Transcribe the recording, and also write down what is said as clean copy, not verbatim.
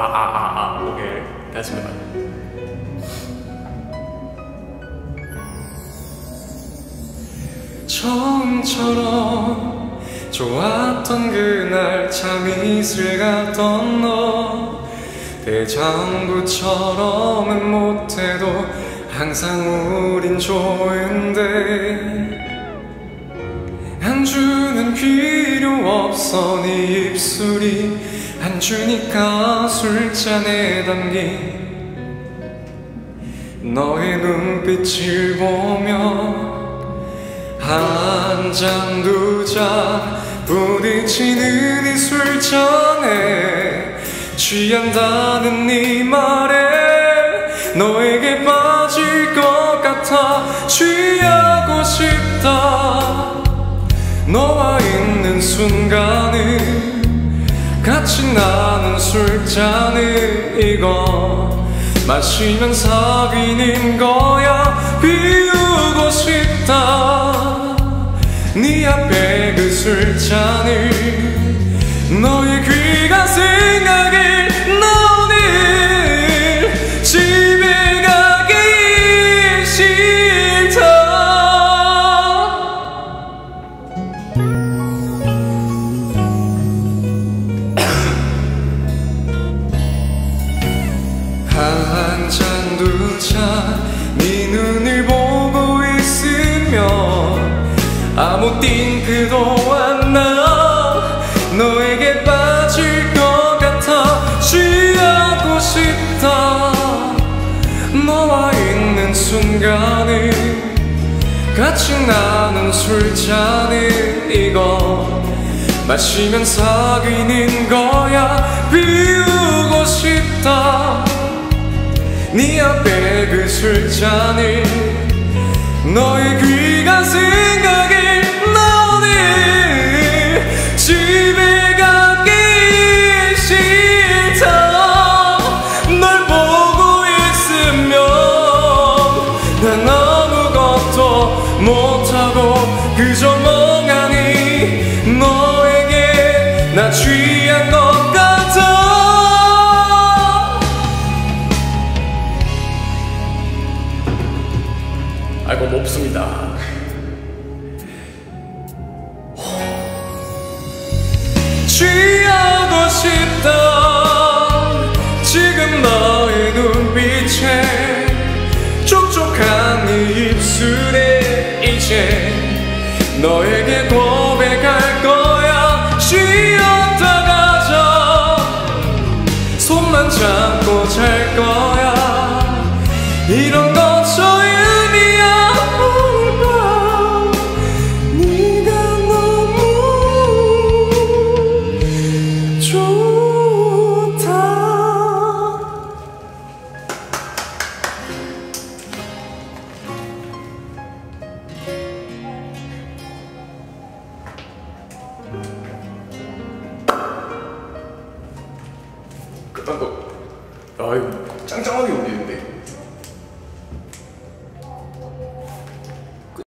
오케이. 다시 해봐. 처음처럼 좋았던 그날 참 이슬 같던 너, 대장부처럼은 못해도 항상 우린 좋은데, 안 주는 필요 없어 네 입술이, 안 주니까 술잔에 담긴 너의 눈빛을 보며 한 잔 두 잔 부딪히는 이 술잔에 취한다는 네 말에 너에게 빠질 것 같아 취하고 싶다. 너와 있는 순간은 같이 나눈 술잔은 이거 마시면 사귀는 거야. 비우고 싶다. 네 앞에 그 술잔을 너의 귀가 생각을 나 오늘 집에 가기 싫다. 한 잔 두 잔 네 눈을 보고 있으면 아무 띵크도 안 나. 너에게 빠질 것 같아 취하고 싶다. 너와 있는 순간을 같이 나눈 술잔을 이거 마시면 사귀는 거야. 비우고 싶다. 네 앞에 그 술잔을 너의 귀가 생각을 너는 집에 가기 싫다. 널 보고 있으면 난 아무것도 못하고 그저 멍하니 너에게 나 취한 것 알고 몹습니다. 취하고 싶다. 지금 너의 눈빛에 촉촉한 네 입술에 이제 너에게 고백할 거야. 쉬었다 가자. 손만 잡고 잘 거야. 이런 것처럼 끝난 거.